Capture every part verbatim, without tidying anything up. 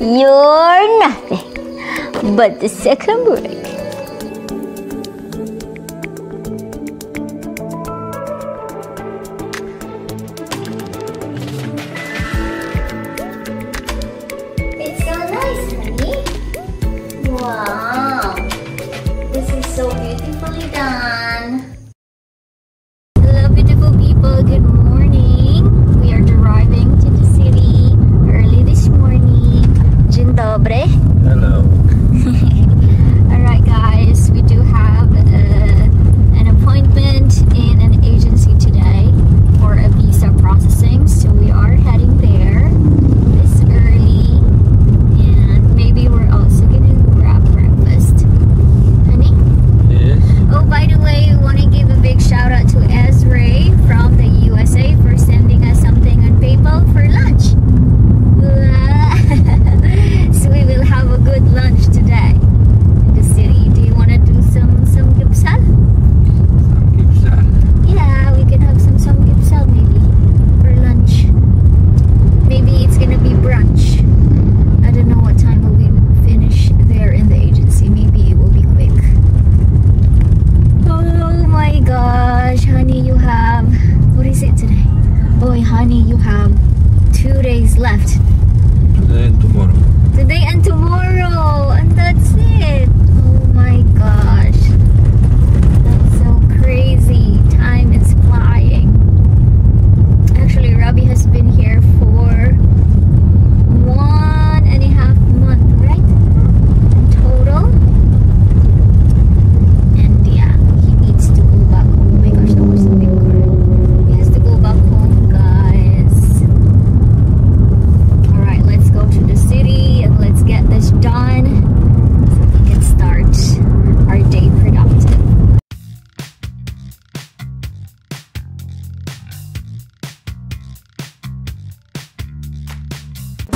You're nothing but the second brick. It's so nice, honey. Wow. This is so beautifully done. Hello, beautiful people. Good morning. Hello. Alright guys, we do have a, an appointment in an agency today for a visa processing, so we are heading there this early, and maybe we're also going to grab breakfast. Honey? Yes? Oh, by the way, we want to give a big shout out to Ezra from the U S A for sending us something on PayPal for lunch. Have a good lunch today in the city. Do you want to do some Samgyupsal? Samgyupsal? Yeah, we can have some Samgyupsal maybe for lunch. Maybe it's gonna be brunch. I don't know what time will we finish there in the agency. Maybe it will be quick. Oh my gosh, honey, you have, what is it today? Boy, honey, you have two days left. Today and tomorrow. Today and tomorrow, and that's it. Oh my gosh, that's so crazy. Time is flying. Actually, Ruby has been here for one and a half month, right? In total. And yeah, he needs to go back home. Oh my gosh, that was the big car. He has to go back home, guys. All right, let's go to the city. Let's get this done so we can start our day productive.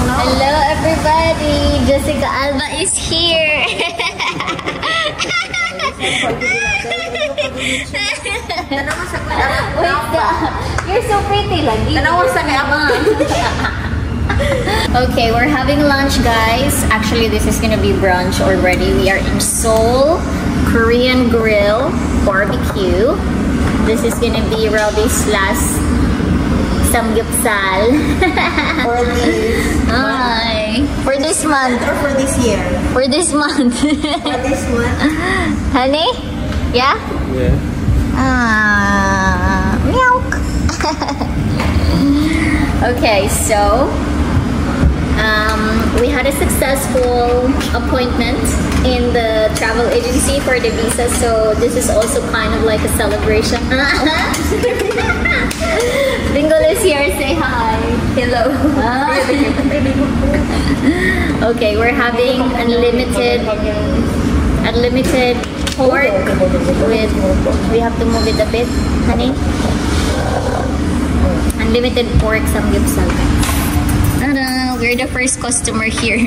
Hello everybody, Jessica Alba is here. You're so pretty, lagi. Okay, we're having lunch, guys. Actually, this is gonna be brunch already. We are in Seoul Korean Grill Barbecue. This is gonna be Ruby's last Samgyupsal. For this Hi. For this month. Or for this year. For this month. For this month. Honey? Yeah? Yeah. Ah, uh, meow. Okay, so Um, we had a successful appointment in the travel agency for the visa, so this is also kind of like a celebration. Bingo is here, say hi. Hello. Okay, we're having unlimited, unlimited pork with, we have to move it a bit, honey. Unlimited pork samgyupsal. Ta-da! We're the first customer here.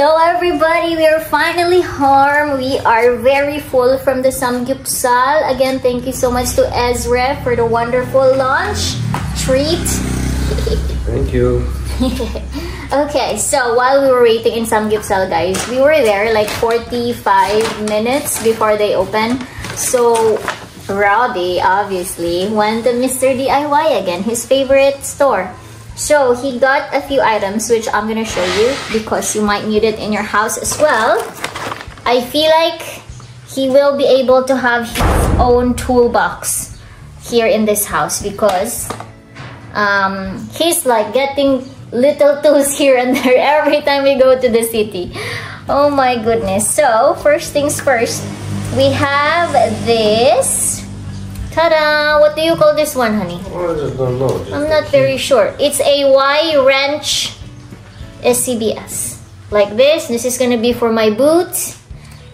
Hello everybody, we are finally home. We are very full from the Samgyupsal. Again, thank you so much to Ezra for the wonderful lunch treat. Thank you. Okay, so while we were waiting in Samgyupsal, guys, we were there like forty-five minutes before they open. So Robbie obviously went to Mister D I Y again, his favorite store. So he got a few items which I'm gonna show you because you might need it in your house as well. I feel like he will be able to have his own toolbox here in this house because um, he's like getting little tools here and there every time we go to the city. Oh my goodness. So, first things first, we have this. Ta-da! What do you call this one, honey? Well, I just don't know. Just I'm not very sure. It's a Y-wrench S C B S. Like this. This is gonna be for my boots.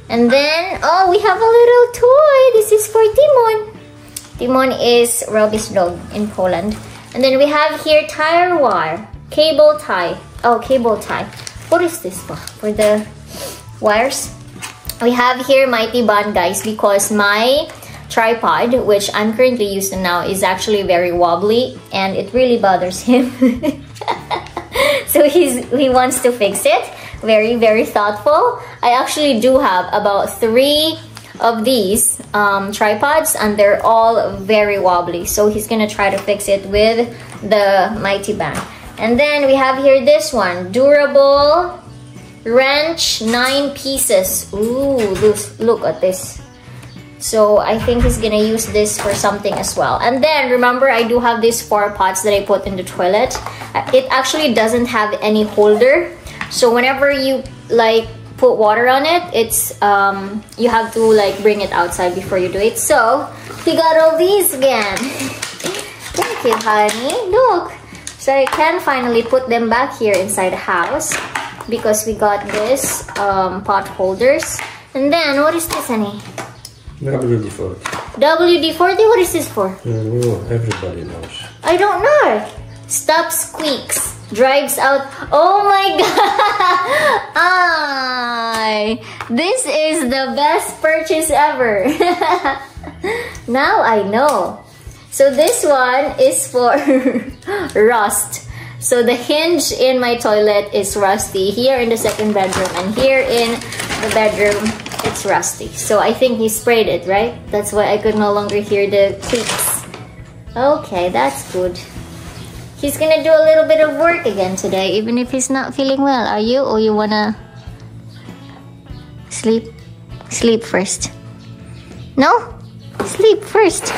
And then, oh, we have a little toy. This is for Timon. Timon is Ruby's dog in Poland. And then we have here tire wire. Cable tie. Oh, cable tie. What is this for? For the wires? We have here mighty bond, guys, because my tripod, which I'm currently using now, is actually very wobbly and it really bothers him. So he's he wants to fix it. Very, very thoughtful. I actually do have about three of these um, tripods and they're all very wobbly. So he's gonna try to fix it with the mighty band. And then we have here this one, durable wrench, nine pieces. Ooh, look, look at this. So I think he's gonna use this for something as well. And then remember, I do have these four pots that I put in the toilet. It actually doesn't have any holder, so whenever you like put water on it, it's um you have to like bring it outside before you do it. So he got all these again. Thank you, honey. Look, so I can finally put them back here inside the house because we got this um pot holders. And then what is this, honey? W D forty. W D forty? What is this for? Yeah, no, everybody knows. I don't know. Stop squeaks. Drives out. Oh my god! Ay, this is the best purchase ever. Now I know. So this one is for rust. So the hinge in my toilet is rusty here in the second bedroom, and here in the bedroom it's rusty. So I think you sprayed it, right? That's why I could no longer hear the clicks. Okay, that's good. He's gonna do a little bit of work again today, even if he's not feeling well. Are you? Or you wanna sleep? Sleep first. No? Sleep first.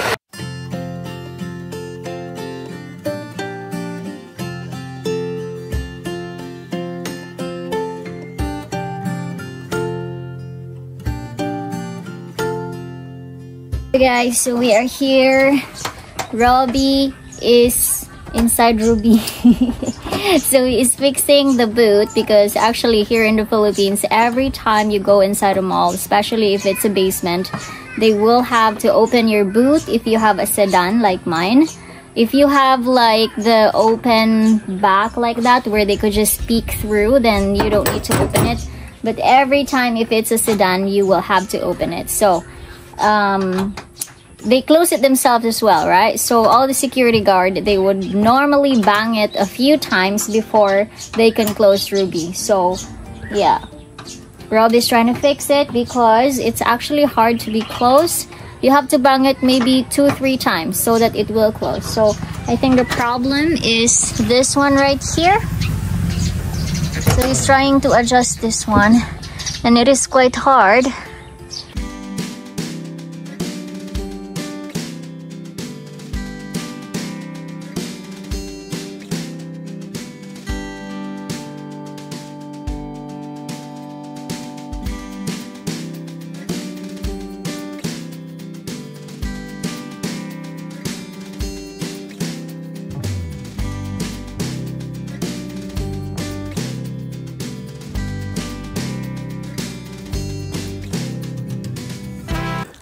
Guys, so we are here. Robbie is inside Ruby. So he is fixing the boot, because actually here in the Philippines, every time you go inside a mall, especially if it's a basement, they will have to open your boot if you have a sedan like mine. If you have like the open back like that where they could just peek through, then you don't need to open it. But every time if it's a sedan, you will have to open it. So um they close it themselves as well, right? So all the security guard, they would normally bang it a few times before they can close Ruby. So yeah, Robbie's trying to fix it because it's actually hard to be closed. You have to bang it maybe two three times so that it will close. So I think the problem is this one right here. So he's trying to adjust this one and it is quite hard.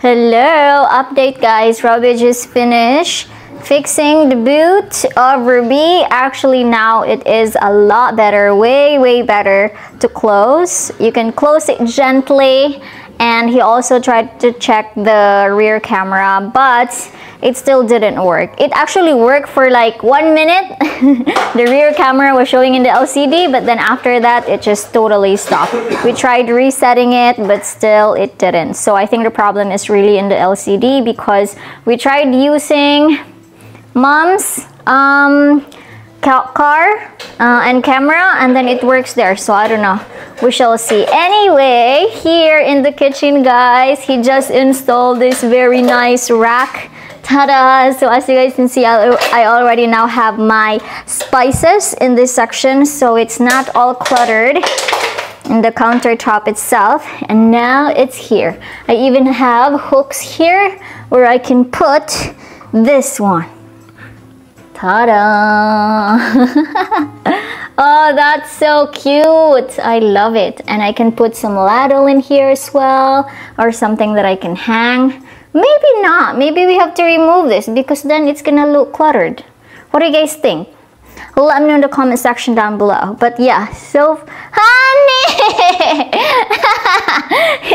Hello! Update, guys. Robbie just finished fixing the boot of Ruby. Actually, now it is a lot better. Way, way better to close. You can close it gently. And he also tried to check the rear camera, but it still didn't work. It actually worked for like one minute. The rear camera was showing in the L C D, but then after that, it just totally stopped. We tried resetting it, but still it didn't. So I think the problem is really in the L C D, because we tried using mom's um, car uh, and camera, and then it works there. So I don't know. We shall see. Anyway, here in the kitchen, guys, he just installed this very nice rack. Ta-da! So as you guys can see, I already now have my spices in this section, so it's not all cluttered. in the countertop itself, and now it's here. I even have hooks here where I can put this one. Ta-da! Oh, that's so cute. I love it. And I can put some ladle in here as well, or something that I can hang. Maybe not. Maybe we have to remove this because then it's gonna look cluttered. What do you guys think? Let me know in the comment section down below. But yeah, so honey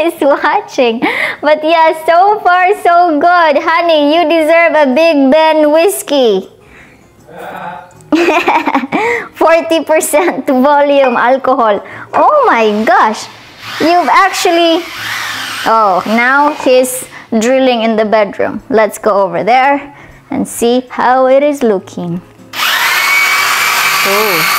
is watching. But yeah, so far so good. Honey, you deserve a Big Ben whiskey. forty percent volume alcohol. Oh my gosh. You've actually... Oh, now he's drilling in the bedroom. Let's go over there and see how it is looking. Oh.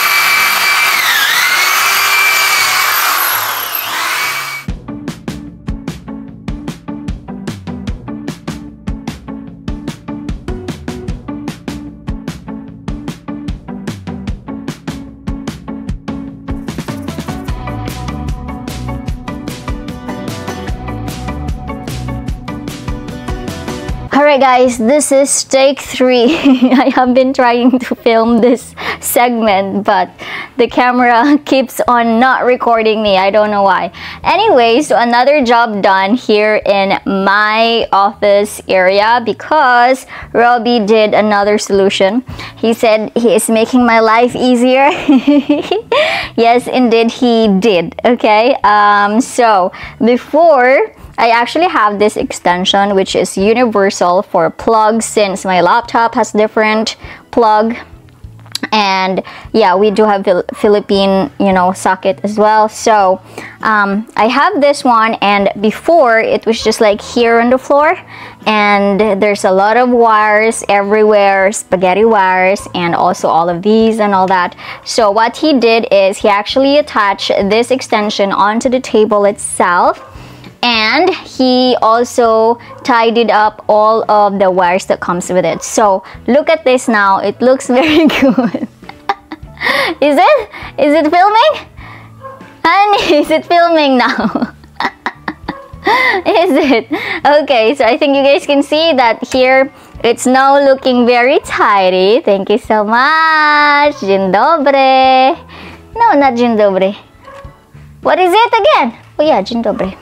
Alright guys, this is take three. I have been trying to film this segment, but the camera keeps on not recording me. I don't know why. Anyway, so another job done here in my office area because Ruby did another solution. He said he is making my life easier. Yes, indeed he did. Okay, um, so before... I actually have this extension which is universal for plugs since my laptop has different plug, and yeah, we do have Philippine, you know, socket as well. So um, I have this one, and before it was just like here on the floor, and there's a lot of wires everywhere, spaghetti wires, and also all of these and all that. So what he did is he actually attached this extension onto the table itself. And he also tidied up all of the wires that comes with it. So look at this now. It looks very good. Is it? Is it filming? Honey, is it filming now? Is it? Okay, so I think you guys can see that here. It's now looking very tidy. Thank you so much. Dzień dobry. No, not dzień dobry. What is it again? Oh yeah, dzień dobry.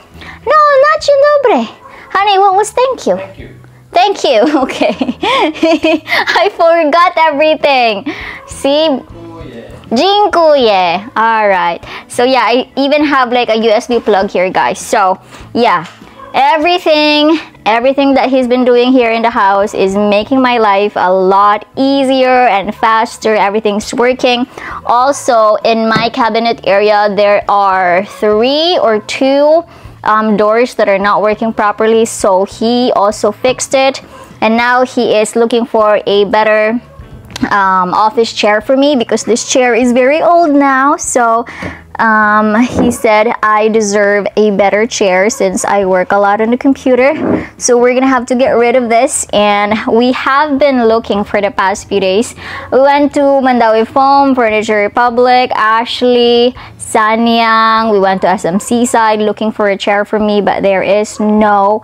No, not you, dobre. Honey, what was thank you? Thank you. Thank you. Okay. I forgot everything. See? Jinkuye. Alright. So yeah, I even have like a U S B plug here, guys. So yeah, everything, everything that he's been doing here in the house is making my life a lot easier and faster. Everything's working. Also, in my cabinet area, there are three or two Um, doors that are not working properly, so he also fixed it, and now he is looking for a better um, office chair for me because this chair is very old now. So um, he said I deserve a better chair since I work a lot on the computer, so we're gonna have to get rid of this. And we have been looking for the past few days. We went to Mandawi Foam, Furniture Republic, Ashley, Sanyang. We went to S M Seaside looking for a chair for me, but there is no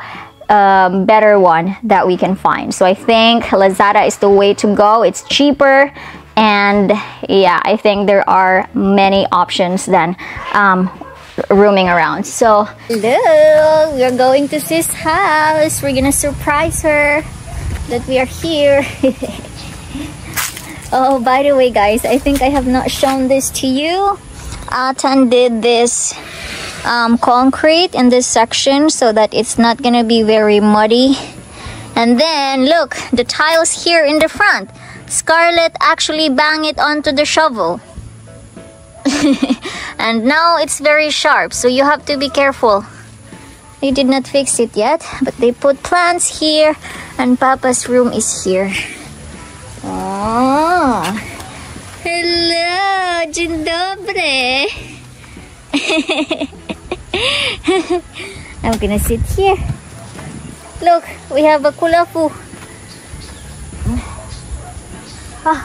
um, better one that we can find. So I think Lazada is the way to go. It's cheaper, and yeah, I think there are many options than um, roaming around. So hello, we're going to sis' house. We're gonna surprise her that we are here. Oh, by the way guys, I think I have not shown this to you. Atan did this um, concrete in this section so that it's not gonna be very muddy. And then look, the tiles here in the front. Scarlett actually banged it onto the shovel. And now it's very sharp, so you have to be careful. They did not fix it yet, but they put plants here, and Papa's room is here. Oh. Hello, dzień dobry. I'm gonna sit here. Look, we have a kulafu. Oh,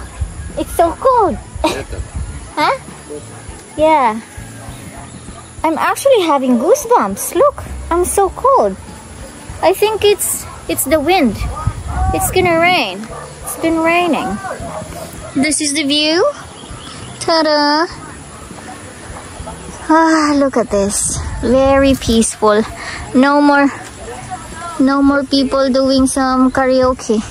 it's so cold. Huh? Yeah. I'm actually having goosebumps. Look, I'm so cold. I think it's it's the wind. It's gonna rain. It's been raining. This is the view. Ta-da! Ah, look at this. Very peaceful. No more, no more people doing some karaoke.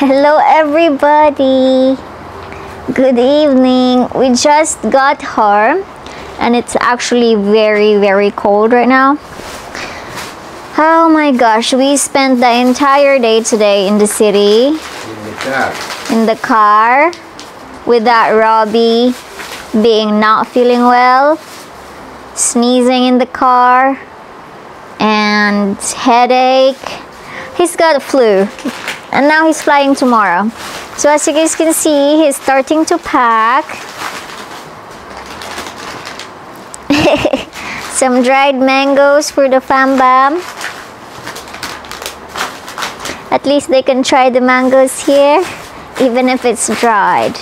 Hello everybody! Good evening! We just got home and it's actually very very cold right now. Oh my gosh, we spent the entire day today in the city. In the car. In the car. Without Robbie being not feeling well, sneezing in the car, and headache. He's got a flu. And now he's flying tomorrow. So as you guys can see, he's starting to pack. Some dried mangoes for the fam-bam. At least they can try the mangoes here, even if it's dried.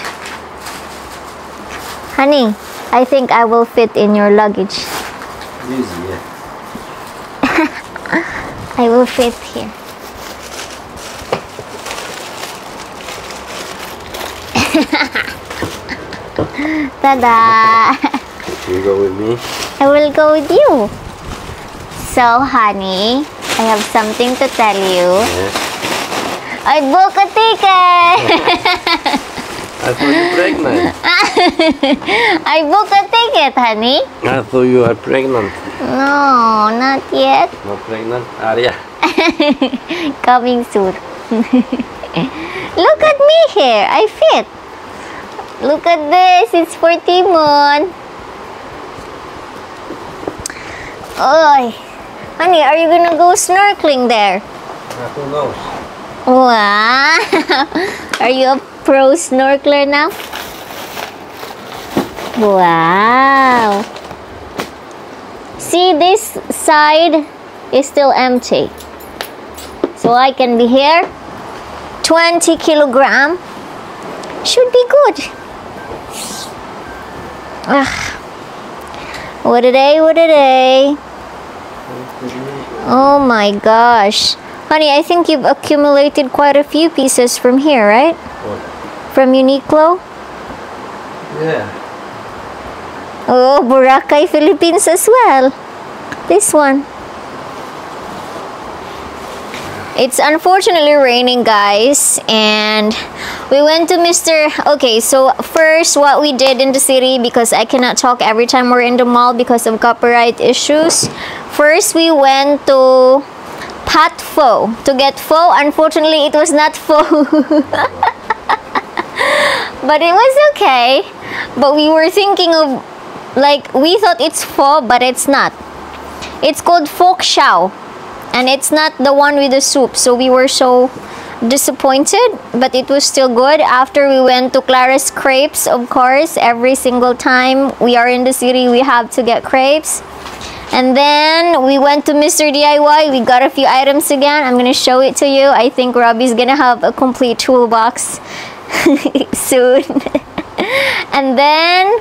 Honey, I think I will fit in your luggage. Easy, yeah. I will fit here. Ta-da! You go with me? I will go with you. So, honey, I have something to tell you. Yes. I booked a ticket! I thought you were pregnant. I booked a ticket, honey. I thought you were pregnant. No, not yet. Not pregnant? Aria. Coming soon. Look at me here. I fit. Look at this. It's for Timon. Oy. Honey, are you going to go snorkeling there? Uh, who knows? Wow. Are you a pro snorkeler now? Wow. See, this side is still empty. So I can be here. twenty kilogram should be good. Ugh. What a day, what a day. Oh my gosh. Honey, I think you've accumulated quite a few pieces from here, right? From Uniqlo? Yeah. Oh, Boracay, Philippines as well. This one. It's unfortunately raining, guys, and we went to Mister Okay, so first what we did in the city, because I cannot talk every time we're in the mall because of copyright issues. First, we went to Pat Pho to get pho. Unfortunately, it was not pho. But it was okay. But we were thinking of, like, we thought it's pho, but it's not. It's called folk shao, and it's not the one with the soup. So we were so disappointed, but it was still good. After, we went to Clara's crepes, of course. Every single time we are in the city, we have to get crepes. And then we went to Mister D I Y. We got a few items again. I'm going to show it to you. I think Robbie's going to have a complete toolbox soon. And then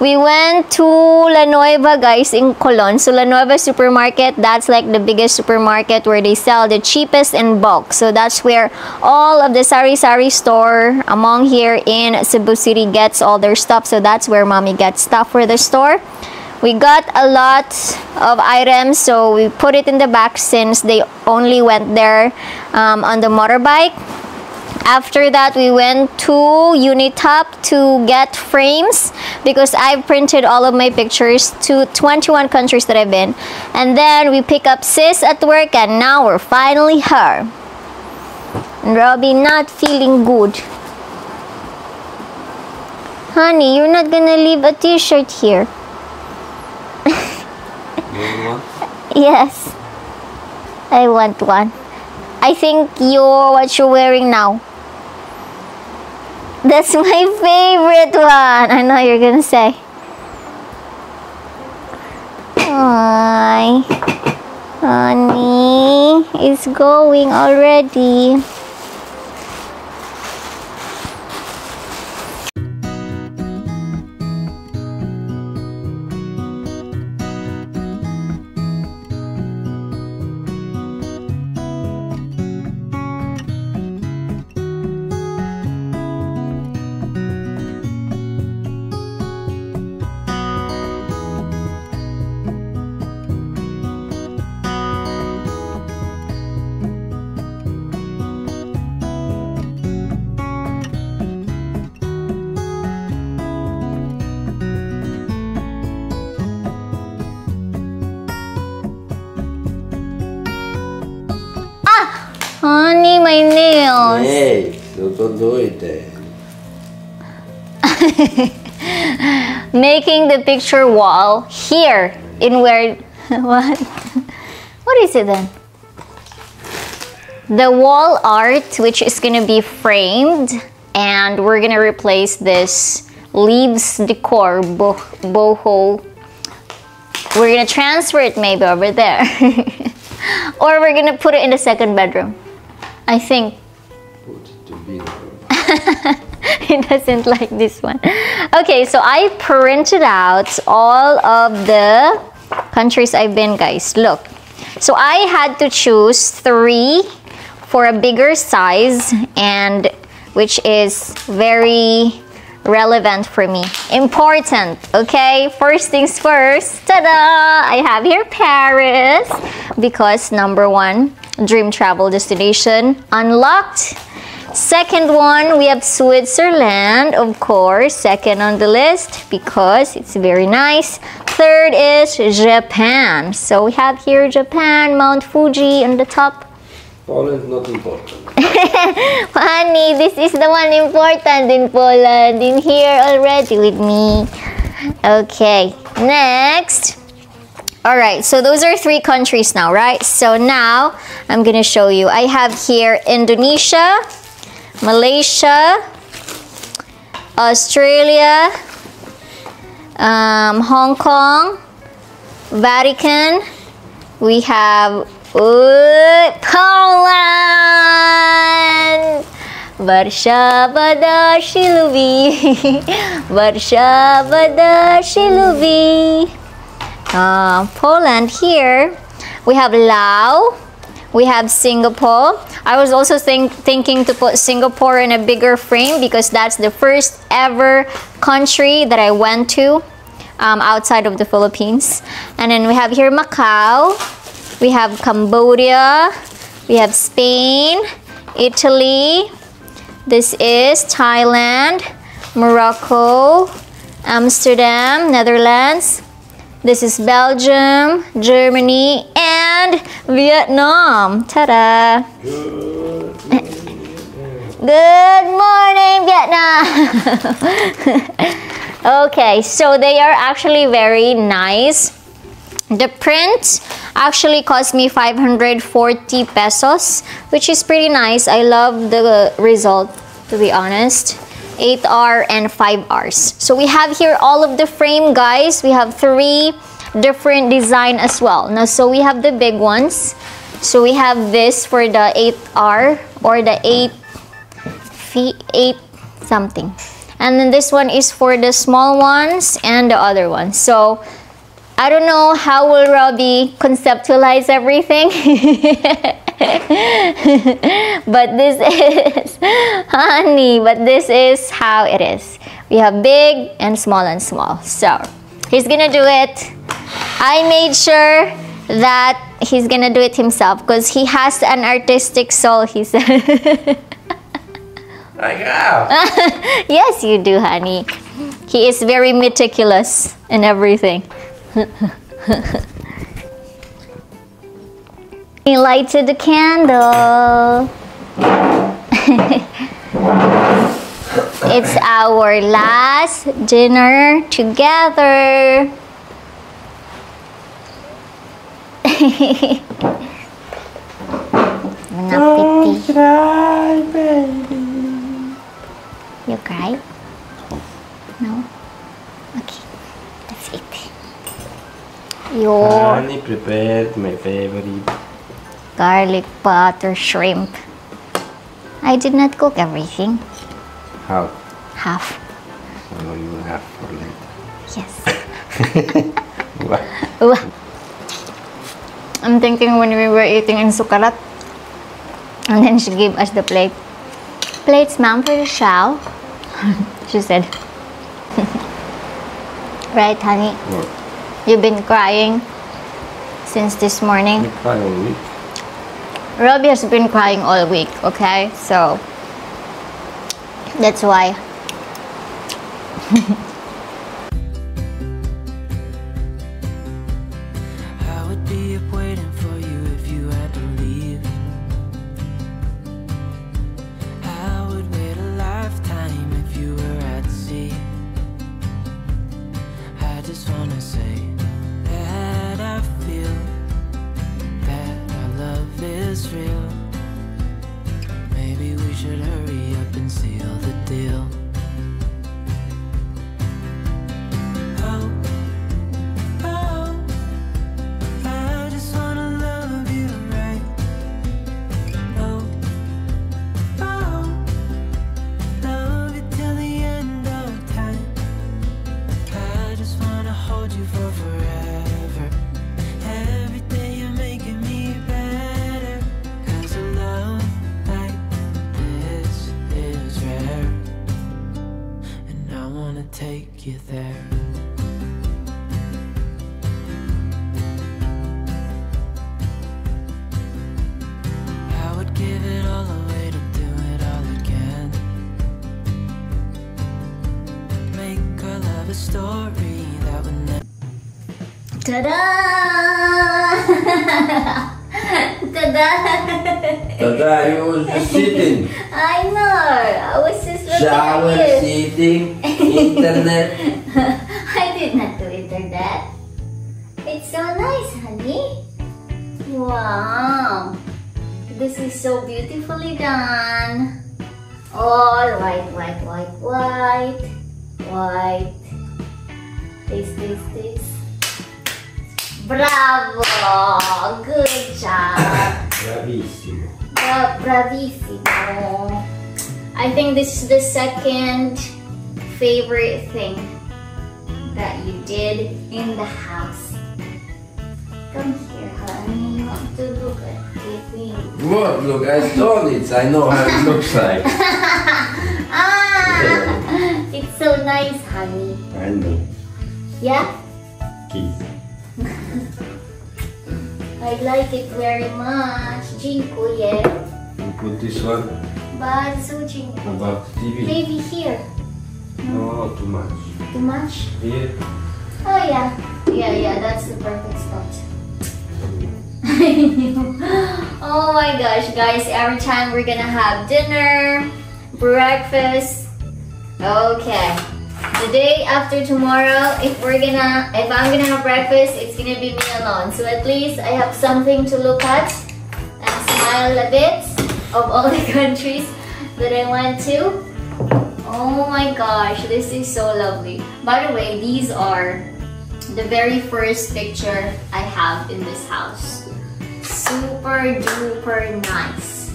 we went to La Nueva, guys, in Colon. So La Nueva supermarket, that's like the biggest supermarket where they sell the cheapest in bulk. So that's where all of the Sari Sari store among here in Cebu City gets all their stuff. So that's where Mommy gets stuff for the store. We got a lot of items, so we put it in the back since they only went there um, on the motorbike. After that, we went to Unitop to get frames because I've printed all of my pictures to twenty-one countries that I've been. And then we pick up sis at work, and now we're finally here. Robbie not feeling good. Honey, you're not gonna leave a t-shirt here. Yes, I want one. I think you're what you're wearing now. That's my favorite one. I know you're gonna say. Hi, honey, it's going already. Honey, my nails. Hey, don't do it then. Making the picture wall here in where... What? What is it then? The wall art, which is going to be framed. And we're going to replace this leaves decor bo boho. We're going to transfer it maybe over there. Or we're going to put it in the second bedroom. I think. Put it to be He doesn't like this one. Okay, so I printed out all of the countries I've been, guys. Look. So I had to choose three for a bigger size, and which is very relevant for me. Important, okay? First things first, ta-da! I have here Paris, because number one, dream travel destination, unlocked. Second one, we have Switzerland, of course, second on the list because it's very nice. Third is Japan. So we have here Japan, Mount Fuji on the top. Poland not important. Honey, this is the one important in Poland, in here already with me. Okay, next. Alright, so those are three countries now, right? So now, I'm gonna show you. I have here Indonesia, Malaysia, Australia, um, Hong Kong, Vatican, we have Ooh, Poland! Warsaw, Bada Shilubi. Warsaw, Bada Shilubi. Uh, Poland here. We have Laos. We have Singapore. I was also think, thinking to put Singapore in a bigger frame because that's the first ever country that I went to um, outside of the Philippines. And then we have here Macau. We have Cambodia, we have Spain, Italy, this is Thailand, Morocco, Amsterdam, Netherlands, this is Belgium, Germany, and Vietnam. Ta-da! Good morning, Vietnam! Okay, so they are actually very nice. The print actually cost me five hundred forty pesos, which is pretty nice. I love the result, to be honest. eight R and five Rs. So we have here all of the frame, guys. We have three different design as well. Now, so we have the big ones. So we have this for the eight R or the eight, eight something. And then this one is for the small ones and the other one. So I don't know how will Robbie conceptualize everything, but this is, honey, but this is how it is. We have big and small and small. So he's gonna do it. I made sure that he's gonna do it himself because he has an artistic soul, he said. I know. Yes, you do, honey. He is very meticulous in everything. He lighted the candle. It's our last dinner together. Don't cry, baby. You cry? No? Okay, that's it. Your Honey prepared my favorite garlic butter shrimp. I did not cook everything. Half. Half. So you have for later. Yes. I'm thinking when we were eating in Sukarat, and then she gave us the plate. Plates, ma'am, for the chow. She said. Right, honey? What? You've been crying since this morning. I've been crying all week. Robbie has been crying all week, okay? So, that's why. I would be up waiting for you if you had to leave. I would wait a lifetime if you were at sea. I just want to say. Is real. Maybe we should hurry up and seal the deal. Oh, oh, I just wanna love you right. Oh, oh, love you. Ta-da! Ta-da! Ta-da, you was just sitting. I know, I was just looking Shower, at you. Sitting, internet. I did not Twitter that. It's so nice, honey. Wow. This is so beautifully done. All white, white, white, white. White. Taste, taste, taste. Bravo! Good job! Bravissimo. Bra bravissimo. I think this is the second favorite thing that you did in the house. Come here, honey. You want to look at everything. What? Look, I saw it. I know how it looks like. Ah! It's so nice, honey. I know. Yeah? Kiss. I like it very much. Dziękuję. You put this one? Bardzo dziękuję. About T V? Maybe here. No, too much. Too much? Here. Oh yeah. Yeah, yeah, that's the perfect spot. Oh my gosh, guys. Every time we're gonna have dinner, breakfast. Okay. The day after tomorrow, if we're gonna, if I'm gonna have breakfast, it's gonna be me alone. So at least I have something to look at and smile a bit of all the countries that I went to. Oh my gosh, this is so lovely. By the way, these are the very first picture I have in this house. Super duper nice.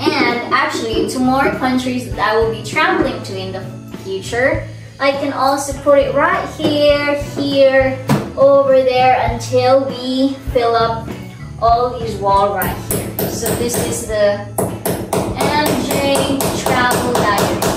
And actually, to more countries that I will be traveling to in the future, I can also put it right here, here, over there until we fill up all these walls right here. So this is the M J Travel Diary.